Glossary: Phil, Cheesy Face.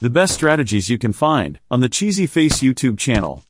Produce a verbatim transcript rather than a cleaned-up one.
The best strategies you can find on the Cheesy Face YouTube channel.